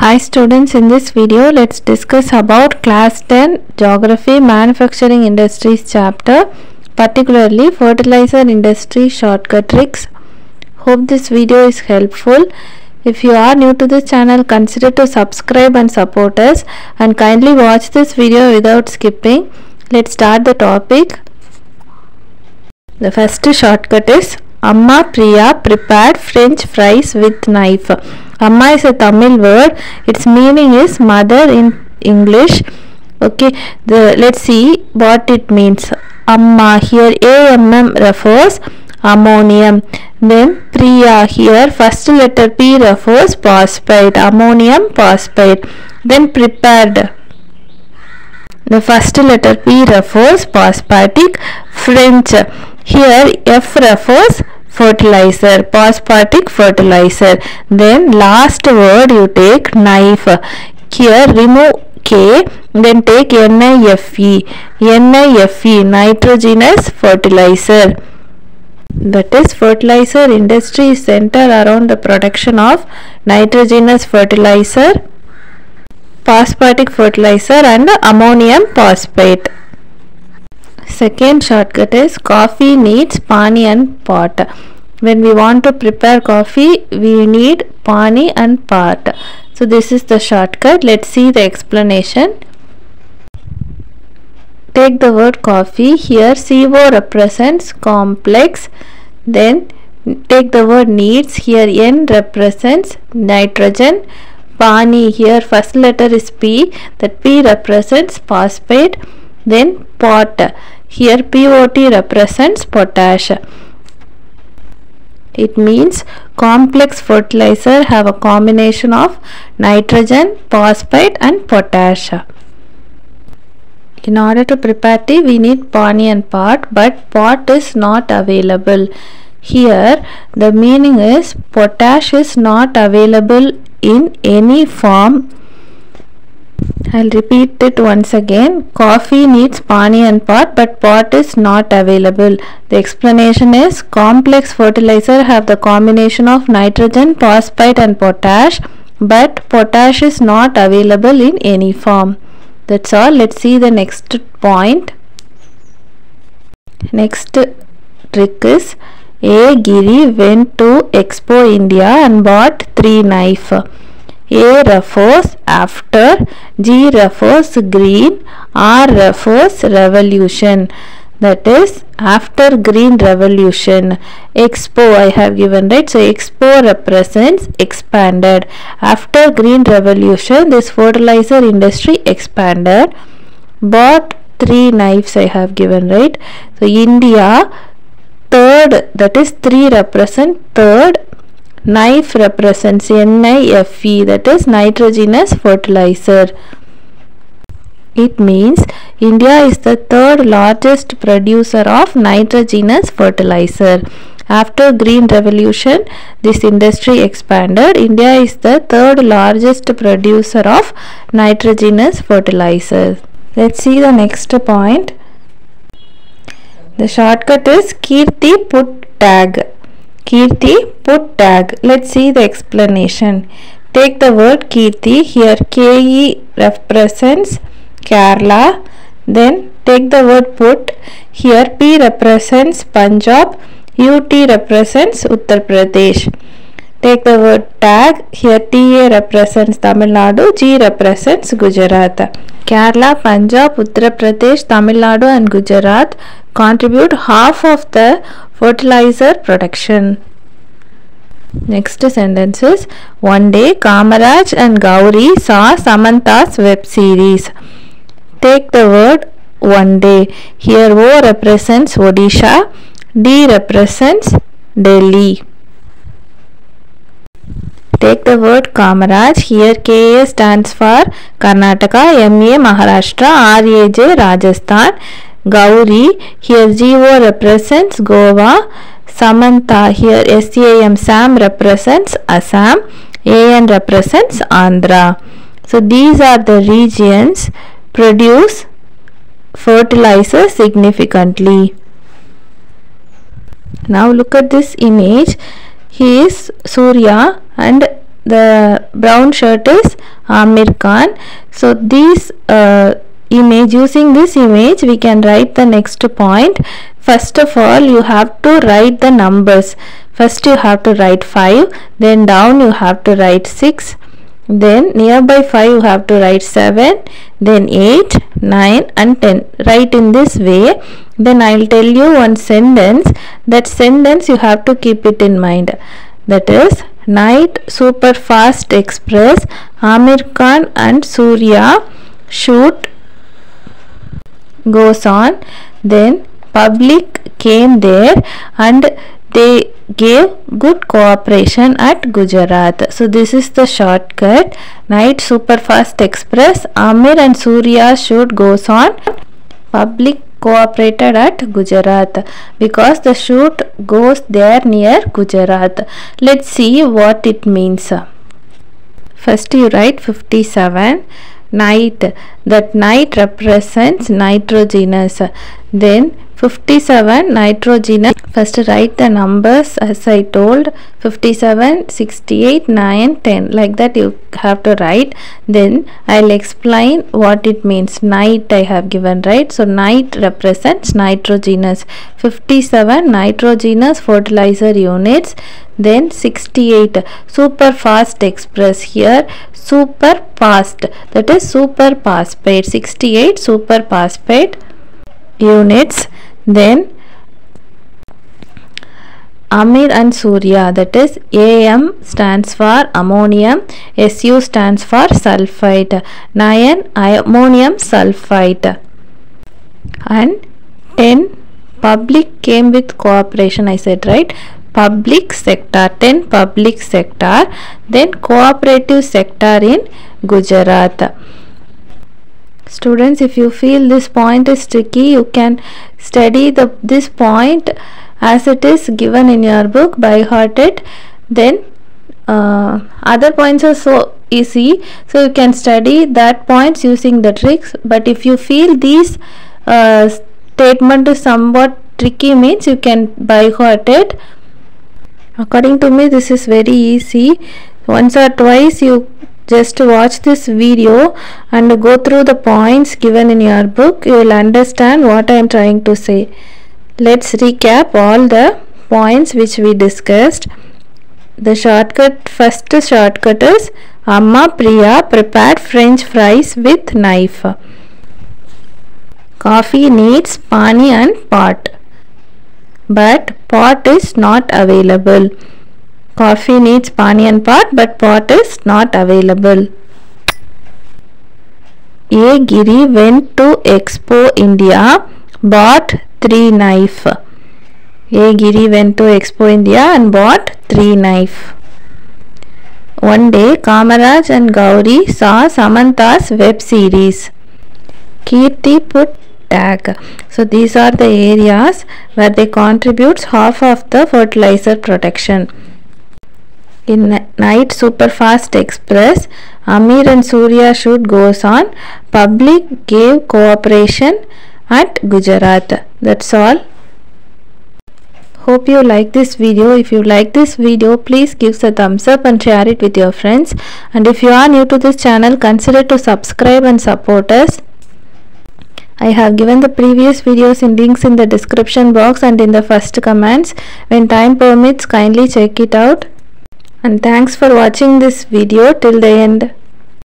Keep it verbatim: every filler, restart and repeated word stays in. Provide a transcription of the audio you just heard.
Hi students, in this video let's discuss about class ten Geography Manufacturing Industries chapter, particularly fertilizer industry shortcut tricks. Hope this video is helpful. If you are new to this channel, consider to subscribe and support us, and kindly watch this video without skipping. Let's start the topic. The first shortcut is Amma Priya prepared French fries with knife. Amma is a Tamil word. Its meaning is mother in English. Okay, the, let's see what it means. Amma, here A M M refers ammonium. Then Priya, here first letter P refers phosphate, ammonium phosphate. Then prepared, the first letter P refers phosphatic, French. Here F refers fertilizer, phosphatic fertilizer. Then last word you take knife. Here remove K, then take N I F E, N I F E, nitrogenous fertilizer. That is, fertilizer industry is centered around the production of nitrogenous fertilizer, phosphatic fertilizer and ammonium phosphate. Second shortcut is coffee needs pani and pot. When we want to prepare coffee, we need pani and pot. So this is the shortcut. Let's see the explanation. Take the word coffee. Here C O represents complex. Then take the word needs. Here N represents nitrogen. Pani, here first letter is P. That P represents phosphate. Then pot, here P O T represents potash. It means complex fertilizer have a combination of nitrogen, phosphate and potash. In order to prepare tea, we need pani and pot, but pot is not available. Here the meaning is potash is not available in any form. I'll repeat it once again. Coffee needs pani and pot, but pot is not available. The explanation is complex fertilizer have the combination of nitrogen, phosphate and potash, but potash is not available in any form. That's all. Let's see the next point. Next trick is A. Giri went to Expo India and bought three knife. A refers after, G refers green, R refers revolution. That is, after green revolution. Expo I have given, right? So Expo represents expanded. After green revolution, this fertilizer industry expanded. Bought three knives I have given, right? So India, third, that is three represent third. Knife represents N I F E, that is nitrogenous fertilizer. It means India is the third largest producer of nitrogenous fertilizer. After Green Revolution, this industry expanded. India is the third largest producer of nitrogenous fertilizer. Let's see the next point. The shortcut is Kirti put tag. Kirti put tag. Let's see the explanation. Take the word Kirti. Here K E represents Kerala. Then take the word put. Here P represents Punjab. U T represents Uttar Pradesh. Take the word tag. Here T A represents Tamil Nadu. G represents Gujarat. Kerala, Punjab, Uttar Pradesh, Tamil Nadu and Gujarat contribute half of the fertilizer production. Next sentence is, one day Kamaraj and Gauri saw Samantha's web series. Take the word one day. Here O represents Odisha, D represents Delhi. Take the word Kamaraj. Here K A stands for Karnataka, M A Maharashtra, R A J Rajasthan. Gauri, here G O represents Goa. Samantha, here S A M, Sam represents Assam. A N represents Andhra. So these are the regions produce fertilizer significantly. Now look at this image. He is Surya and The brown shirt is Amir Khan. So these uh, image, using this image we can write the next point. First of all, you have to write the numbers. First you have to write five, then down you have to write six, then nearby five you have to write seven, then eight, nine and ten. Write in this way. Then I will tell you one sentence. That sentence you have to keep it in mind. That is, night super fast express Amir Khan and Surya shoot goes on. Then public came there and they gave good cooperation at Gujarat. So this is the shortcut. Night super fast express Amir and Surya shoot goes on. Public cooperated at Gujarat because the shoot goes there near Gujarat. Let's see what it means. First you write fifty-seven. Night, that night represents nitrogenous. Then fifty-seven nitrogenous. First write the numbers as I told, fifty-seven, sixty-eight, nine, ten, like that you have to write. Then I'll explain what it means. Night I have given, right? So night represents nitrogenous. Fifty-seven nitrogenous fertilizer units. Then sixty-eight super fast express. Here super fast, that is super phosphate. sixty-eight super phosphate units. Then Amir and Surya, that is A M stands for ammonium, S U stands for sulfite. nine ammonium sulfite and ten public came with cooperation, I said, right? Public sector, ten public sector, then cooperative sector in Gujarat. Students, if you feel this point is tricky, you can study the this point as it is given in your book, by heart it. Then uh, other points are so easy, so you can study that points using the tricks. But if you feel these uh, statement is somewhat tricky, means you can by heart it. According to me, this is very easy. Once or twice you just watch this video and go through the points given in your book. You will understand what I am trying to say. Let's recap all the points which we discussed. The shortcut, first shortcut is Amma Priya prepared French fries with knife. Coffee needs pani and pot, but pot is not available. Coffee needs pani and pot, but pot is not available. A. Giri went to Expo India, bought three knife. A. Giri went to Expo India and bought three knife. One day Kamaraj and Gauri saw Samantha's web series. Kirti put tag. So these are the areas where they contribute half of the fertilizer production. In night super fast express, Amir and Surya shoot goes on. Public gave cooperation at Gujarat. That's all. Hope you like this video. If you like this video, please give a thumbs up and share it with your friends. And if you are new to this channel, consider to subscribe and support us. I have given the previous videos in links in the description box and in the first comments. When time permits, kindly check it out. And thanks for watching this video till the end.